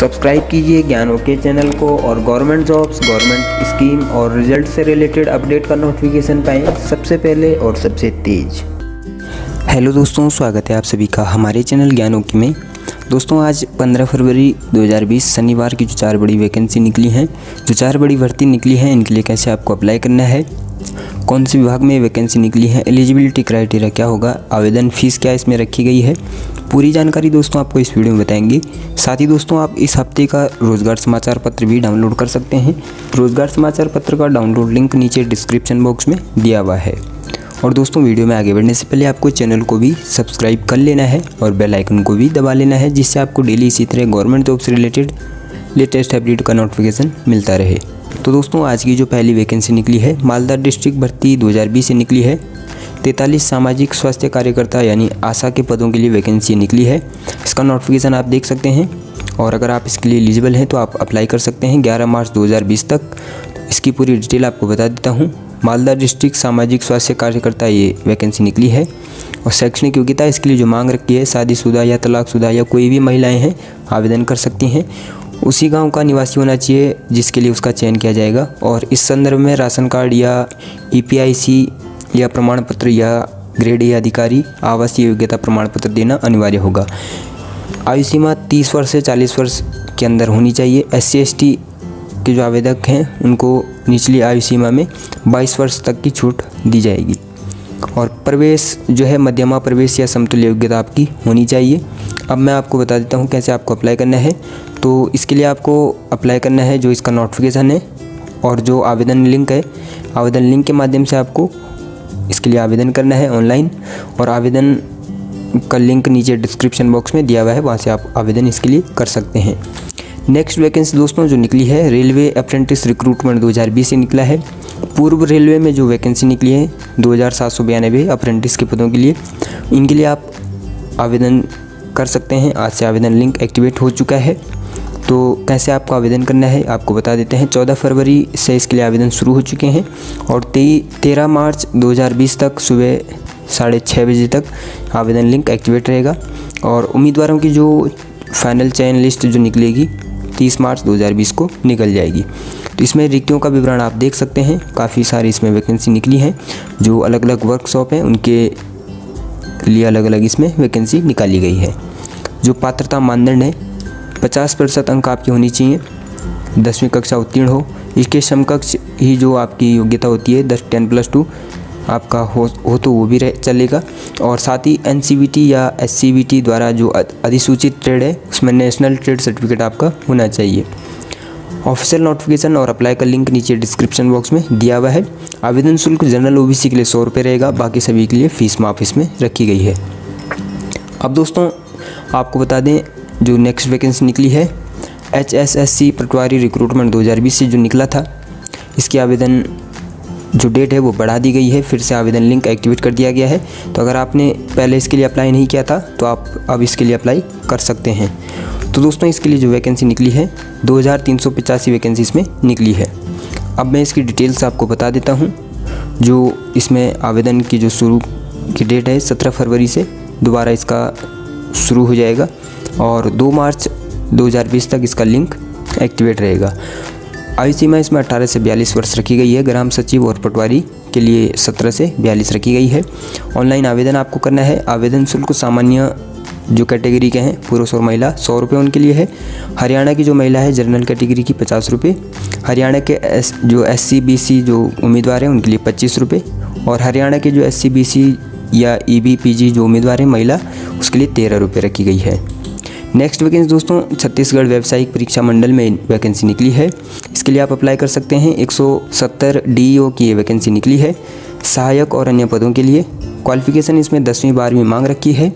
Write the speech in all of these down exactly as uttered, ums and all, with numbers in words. Subscribe कीजिए ज्ञान okay channel को और गवर्नमेंट जॉब्स, गवर्नमेंट स्कीम और रिजल्ट से रिलेटेड अपडेट का नोटिफिकेशन पाएं सबसे पहले और सबसे तेज। हेलो दोस्तों, स्वागत है आप सभी का हमारे चैनल ज्ञान ओके में। दोस्तों आज पंद्रह फरवरी दो हज़ार बीस शनिवार की जो चार बड़ी वैकेंसी निकली हैं, जो चार बड़ी भर्ती निकली हैं, इनके लिए कैसे आपको अप्लाई करना है, कौन से विभाग में वैकेंसी निकली है, एलिजिबिलिटी क्राइटेरिया क्या होगा, आवेदन फ़ीस क्या इसमें रखी गई है, पूरी जानकारी दोस्तों आपको इस वीडियो में बताएंगे। साथ ही दोस्तों आप इस हफ्ते का रोज़गार समाचार पत्र भी डाउनलोड कर सकते हैं। रोज़गार समाचार पत्र का डाउनलोड लिंक नीचे डिस्क्रिप्शन बॉक्स में दिया हुआ है। और दोस्तों वीडियो में आगे बढ़ने से पहले आपको चैनल को भी सब्सक्राइब कर लेना है और बेल आइकन को भी दबा लेना है, जिससे आपको डेली इसी तरह गवर्नमेंट जॉब से रिलेटेड लेटेस्ट अपडेट का नोटिफिकेशन मिलता रहे। तो दोस्तों आज की जो पहली वैकेंसी निकली है, मालदा डिस्ट्रिक्ट भर्ती दो हज़ार बीस से निकली है। तैंतालीस सामाजिक स्वास्थ्य कार्यकर्ता यानी आशा के पदों के लिए वैकेंसी निकली है। इसका नोटिफिकेशन आप देख सकते हैं और अगर आप इसके लिए एलिजिबल हैं तो आप अप्लाई कर सकते हैं ग्यारह मार्च दो हज़ार बीस तक। इसकी पूरी डिटेल आपको बता देता हूँ। मालदा डिस्ट्रिक्ट सामाजिक स्वास्थ्य कार्यकर्ता ये वैकेंसी निकली है और शैक्षणिक योग्यता इसके लिए जो मांग रखी है, शादीशुदा या तलाकशुदा या कोई भी महिलाएं हैं आवेदन कर सकती हैं। उसी गांव का निवासी होना चाहिए जिसके लिए उसका चयन किया जाएगा और इस संदर्भ में राशन कार्ड या ई पी आई सी या प्रमाण पत्र या ग्रेड ए अधिकारी आवासीय योग्यता प्रमाण पत्र देना अनिवार्य होगा। आयु सीमा तीस वर्ष से चालीस वर्ष के अंदर होनी चाहिए। एस सी एस टी के जो आवेदक हैं उनको निचली आयु सीमा में बाईस वर्ष तक की छूट दी जाएगी। और प्रवेश जो है मध्यमा प्रवेश या समतुल्य योग्यता आपकी होनी चाहिए। अब मैं आपको बता देता हूं कैसे आपको अप्लाई करना है। तो इसके लिए आपको अप्लाई करना है, जो इसका नोटिफिकेशन है और जो आवेदन लिंक है, आवेदन लिंक के माध्यम से आपको इसके लिए आवेदन करना है ऑनलाइन। और आवेदन का लिंक नीचे डिस्क्रिप्शन बॉक्स में दिया हुआ है, वहाँ से आप आवेदन इसके लिए कर सकते हैं। नेक्स्ट वैकेंसी दोस्तों जो निकली है, रेलवे अप्रेंटिस रिक्रूटमेंट दो हज़ार बीस से निकला है। पूर्व रेलवे में जो वैकेंसी निकली है दो हज़ार सात सौ बयानबे अप्रेंटिस के पदों के लिए, इनके लिए आप आवेदन कर सकते हैं। आज से आवेदन लिंक एक्टिवेट हो चुका है। तो कैसे आपको आवेदन करना है आपको बता देते हैं। चौदह फरवरी से इसके लिए आवेदन शुरू हो चुके हैं और तेरह मार्च दो हज़ार बीस तक सुबह साढ़े छः बजे तक आवेदन लिंक एक्टिवेट रहेगा। और उम्मीदवारों की जो फाइनल चयन लिस्ट जो निकलेगी तीस मार्च दो हज़ार बीस को निकल जाएगी। तो इसमें रिक्तियों का विवरण आप देख सकते हैं। काफ़ी सारी इसमें वैकेंसी निकली हैं, जो अलग अलग वर्कशॉप हैं उनके लिए अलग अलग इसमें वैकेंसी निकाली गई है। जो पात्रता मानदंड है, पचास प्रतिशत अंक आपकी होनी चाहिए, दसवीं कक्षा उत्तीर्ण हो, इसके समकक्ष ही जो आपकी योग्यता होती है दस टेन प्लस टू आपका हो हो तो वो भी रह चलेगा। और साथ ही एन सी बी टी या एस सी बी टी द्वारा जो अधिसूचित ट्रेड है उसमें नेशनल ट्रेड सर्टिफिकेट आपका होना चाहिए। ऑफिशियल नोटिफिकेशन और अप्लाई का लिंक नीचे डिस्क्रिप्शन बॉक्स में दिया हुआ है। आवेदन शुल्क जनरल ओ बी सी के लिए सौ रुपये रहेगा, बाकी सभी के लिए फ़ीस माफ इसमें रखी गई है। अब दोस्तों आपको बता दें जो नेक्स्ट वैकेंसी निकली है, H S S C patwari recruitment दो हज़ार बीस से जो निकला था, इसकी आवेदन जो डेट है वो बढ़ा दी गई है। फिर से आवेदन लिंक एक्टिवेट कर दिया गया है। तो अगर आपने पहले इसके लिए अप्लाई नहीं किया था तो आप अब इसके लिए अप्लाई कर सकते हैं। तो दोस्तों इसके लिए जो वैकेंसी निकली है दो हज़ार तीन सौ पचासी वैकेंसी इसमें निकली है। अब मैं इसकी डिटेल्स आपको बता देता हूँ। जो इसमें आवेदन की जो शुरू की डेट है सत्रह फरवरी से दोबारा इसका शुरू हो जाएगा और दो मार्च दो हज़ार बीस तक इसका लिंक एक्टिवेट रहेगा। आयु सीमा इसमें अठारह से बयालीस वर्ष रखी गई है। ग्राम सचिव और पटवारी के लिए सत्रह से बयालीस रखी गई है। ऑनलाइन आवेदन आपको करना है। आवेदन शुल्क सामान्य जो कैटेगरी के हैं पुरुष और महिला सौ रुपये उनके लिए है। हरियाणा की जो महिला है जनरल कैटेगरी की पचास रुपये, हरियाणा के एस जो एस सी बी सी जो उम्मीदवार हैं उनके लिए पच्चीस रुपये और हरियाणा के जो एस सी बी सी या ईबीपीजी जो उम्मीदवार है महिला उसके लिए तेरह रुपये रखी गई है। नेक्स्ट वैकेंसी दोस्तों छत्तीसगढ़ व्यावसायिक परीक्षा मंडल में वैकेंसी निकली है। इसके लिए आप अप्लाई कर सकते हैं। एक सौ सत्तर डीईओ की ये वैकेंसी निकली है सहायक और अन्य पदों के लिए। क्वालिफिकेशन इसमें दसवीं बारहवीं मांग रखी है।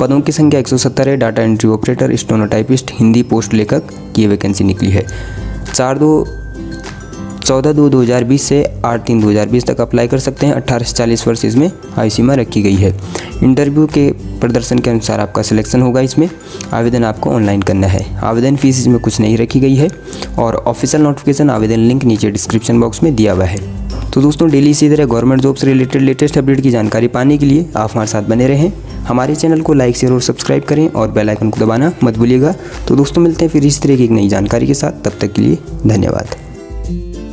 पदों की संख्या एक सौ सत्तर है। Data entry operator, stenotypist, Hindi post लेखक की ये वैकेंसी निकली है। चार दो चौदह दो दो हज़ार बीस से आठ तीन दो हज़ार बीस तक अप्लाई कर सकते हैं। अट्ठारह से चालीस वर्ष इसमें आयु सीमा रखी गई है। इंटरव्यू के प्रदर्शन के अनुसार आपका सिलेक्शन होगा। इसमें आवेदन आपको ऑनलाइन करना है। आवेदन फ़ीस इसमें कुछ नहीं रखी गई है। और ऑफिशियल नोटिफिकेशन आवेदन लिंक नीचे डिस्क्रिप्शन बॉक्स में दिया हुआ है। तो दोस्तों डेली इसी तरह गवर्नमेंट जॉब से रिलेटेड लेटेस्ट अपडेट की जानकारी पाने के लिए आप हमारे साथ बने रहें। हमारे चैनल को लाइक शेयर और सब्सक्राइब करें और बेल आइकन को दबाना मत भूलिएगा। तो दोस्तों मिलते हैं फिर इस तरह की एक नई जानकारी के साथ, तब तक के लिए धन्यवाद।